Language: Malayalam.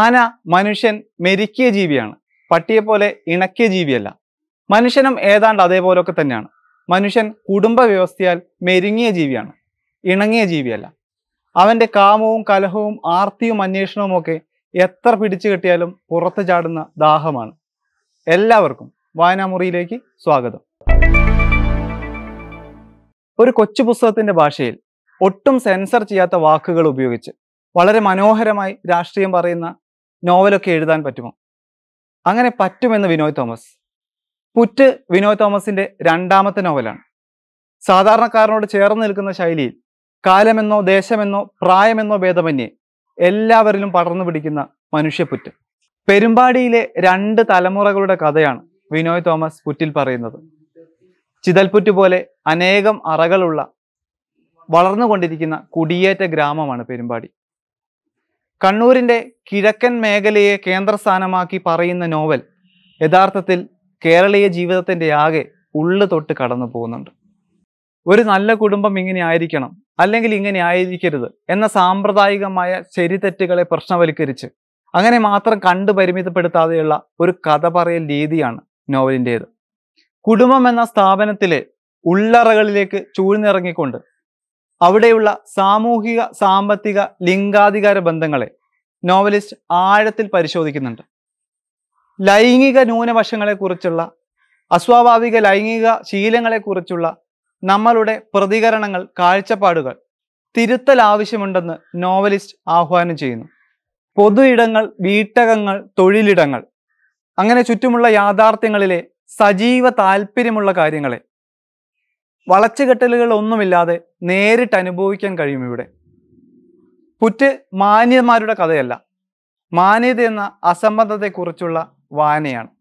ആന മനുഷ്യൻ മെരിക്കിയ ജീവിയാണ്, പട്ടിയെപ്പോലെ ഇണക്കിയ ജീവിയല്ല. മനുഷ്യനും ഏതാണ്ട് അതേപോലൊക്കെ തന്നെയാണ്. മനുഷ്യൻ കുടുംബ വ്യവസ്ഥയാൽ മെരുങ്ങിയ ജീവിയാണ്, ഇണങ്ങിയ ജീവിയല്ല. അവൻ്റെ കാമവും കലഹവും ആർത്തിയും അന്വേഷണവും ഒക്കെ എത്ര പിടിച്ചു കെട്ടിയാലും പുറത്തു ചാടുന്ന ദാഹമാണ്. എല്ലാവർക്കും വായനാമുറിയിലേക്ക് സ്വാഗതം. ഒരു കൊച്ചു പുസ്തകത്തിൻ്റെ ഭാഷയിൽ ഒട്ടും സെൻസർ ചെയ്യാത്ത വാക്കുകൾ ഉപയോഗിച്ച് വളരെ മനോഹരമായി രാഷ്ട്രീയം പറയുന്ന നോവലൊക്കെ എഴുതാൻ പറ്റുമോ? അങ്ങനെ പറ്റുമെന്ന് വിനോയ് തോമസ്. പുറ്റ് വിനോയ് തോമസിൻ്റെ രണ്ടാമത്തെ നോവലാണ്. സാധാരണക്കാരനോട് ചേർന്ന് നിൽക്കുന്ന ശൈലിയിൽ കാലമെന്നോ ദേശമെന്നോ പ്രായമെന്നോ ഭേദമന്യേ എല്ലാവരിലും പടർന്നു പിടിക്കുന്ന മനുഷ്യപ്പുറ്റ്. പെരുമ്പാടിയിലെ രണ്ട് തലമുറകളുടെ കഥയാണ് വിനോയ് തോമസ് പുറ്റിൽ പറയുന്നത്. ചിതൽപുറ്റ് പോലെ അനേകം അറകളുള്ള വളർന്നുകൊണ്ടിരിക്കുന്ന കുടിയേറ്റ ഗ്രാമമാണ് പെരുമ്പാടി. കണ്ണൂരിൻ്റെ കിഴക്കൻ മേഖലയെ കേന്ദ്രസ്ഥാനമാക്കി പറയുന്ന നോവൽ യഥാർത്ഥത്തിൽ കേരളീയ ജീവിതത്തിൻ്റെ ആകെ ഉള്ളു തൊട്ട് കടന്നു പോകുന്നുണ്ട്. ഒരു നല്ല കുടുംബം ഇങ്ങനെ ആയിരിക്കണം, അല്ലെങ്കിൽ ഇങ്ങനെ ആയിരിക്കരുത് എന്ന സാമ്പ്രദായികമായ ശരിതെറ്റുകളെ പ്രശ്നവൽക്കരിച്ച് അങ്ങനെ മാത്രം കണ്ടു പരിമിതപ്പെടുത്താതെയുള്ള ഒരു കഥ പറയൽ രീതിയാണ് നോവലിൻ്റേത്. കുടുംബം എന്ന സ്ഥാപനത്തിലെ ഉള്ളറകളിലേക്ക് ചൂഴ്ന്നിറങ്ങിക്കൊണ്ട് അവിടെയുള്ള സാമൂഹിക സാമ്പത്തിക ലിംഗാധികാര ബന്ധങ്ങളെ നോവലിസ്റ്റ് ആഴത്തിൽ പരിശോധിക്കുന്നുണ്ട്. ലൈംഗിക ന്യൂനവശങ്ങളെക്കുറിച്ചുള്ള, അസ്വാഭാവിക ലൈംഗിക ശീലങ്ങളെക്കുറിച്ചുള്ള നമ്മളുടെ പ്രതികരണങ്ങൾ, കാഴ്ചപ്പാടുകൾ തിരുത്തൽ ആവശ്യമുണ്ടെന്ന് നോവലിസ്റ്റ് ആഹ്വാനം ചെയ്യുന്നു. പൊതു ഇടങ്ങൾ, വീട്ടകങ്ങൾ, തൊഴിലിടങ്ങൾ, അങ്ങനെ ചുറ്റുമുള്ള യാഥാർത്ഥ്യങ്ങളിലെ സജീവ താല്പര്യമുള്ള കാര്യങ്ങളെ വളച്ചുകെട്ടലുകളൊന്നുമില്ലാതെ നേരിട്ട് അനുഭവിക്കാൻ കഴിയും. ഇവിടെ പുറ്റ് മാന്യന്മാരുടെ കഥയല്ല, മാന്യത എന്ന അസംബന്ധത്തെക്കുറിച്ചുള്ള വായനയാണ്.